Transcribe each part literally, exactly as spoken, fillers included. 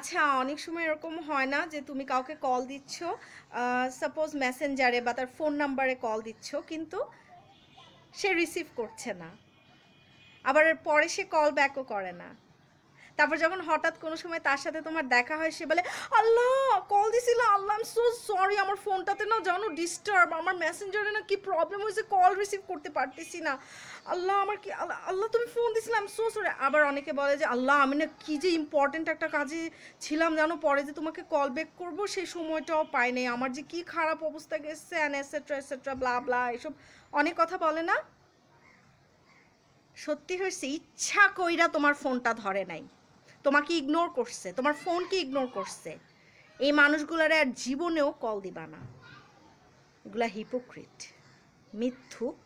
আচ্ছা, অনেক সময় এরকম হয় না যে তুমি কাউকে কল দিচ্ছ, সাপোজ মেসেঞ্জারে বা তার ফোন নাম্বারে কল দিচ্ছ, কিন্তু সে রিসিভ করছে না, আবার পরে সে কল ব্যাকও করে না। তারপর যখন হঠাৎ কোনো সময় তার সাথে তোমার দেখা হয়, সে বলে, আল্লাহ কল দিছিল, আল্লাহ আই এম সো সরি, আমার ফোনটাতে না জানো ডিস্টার্ব, আমার মেসেঞ্জারে না কি প্রবলেম হয়েছে, কল রিসিভ করতে পারতেছি না, আল্লাহ আমার কি আল্লাহ তুমি ফোন দিছিলে, আই এম সো সরি। আবার অনেকে বলে যে, আল্লাহ আমি না কী যে ইম্পর্টেন্ট একটা কাজে ছিলাম জানো, পরে যে তোমাকে কল ব্যাক করবো সেই সময়টাও পাই নাই, আমার যে কী খারাপ অবস্থা গেছে, and etcetera etcetera blah blah, এসব অনেক কথা বলে না। সত্যি হয়েছে ইচ্ছা কইরা তোমার ফোনটা ধরে নাই, তোমাকে ইগনোর করছে, তোমার ফোনকে ইগনোর করছে। এই মানুষগুলার আর জীবনেও কল দিবা না, এগুলা হিপোক্রিট, মিথ্যুক।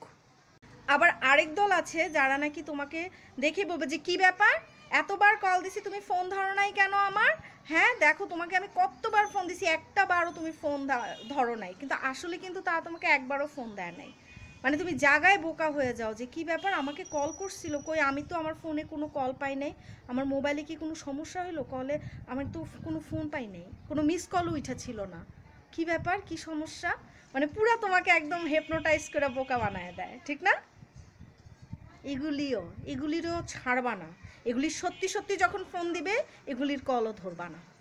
আবার আরেক দল আছে যারা নাকি তোমাকে দেখে বলবে যে, কি ব্যাপার এতবার কল দিছি তুমি ফোন ধরো নাই কেন আমার? হ্যাঁ দেখো তোমাকে আমি কতবার ফোন দিছি, একটা বারও তুমি ফোন ধরো নাই, কিন্তু আসলে কিন্তু তারা তোমাকে একবারও ফোন দেয় নাই। মানে তুমি জায়গায় বোকা হয়ে যাও যে, কি ব্যাপার আমাকে কল করছিল কই, আমি তো আমার ফোনে কোনো কল পাই নাই, আমার মোবাইলে কি কোনো সমস্যা হলো, কলে আমার তো কোনো ফোন পাই নাই, কোনো মিস কলও উঠা ছিল না, কি ব্যাপার কি সমস্যা, মানে পুরা তোমাকে একদম হেপনোটাইজ করে বোকা বানায় দেয়, ঠিক না? এগুলিও এগুলিরও ছাড়বা না, এগুলির সত্যি সত্যি যখন ফোন দিবে এগুলির কলও ধরবা না।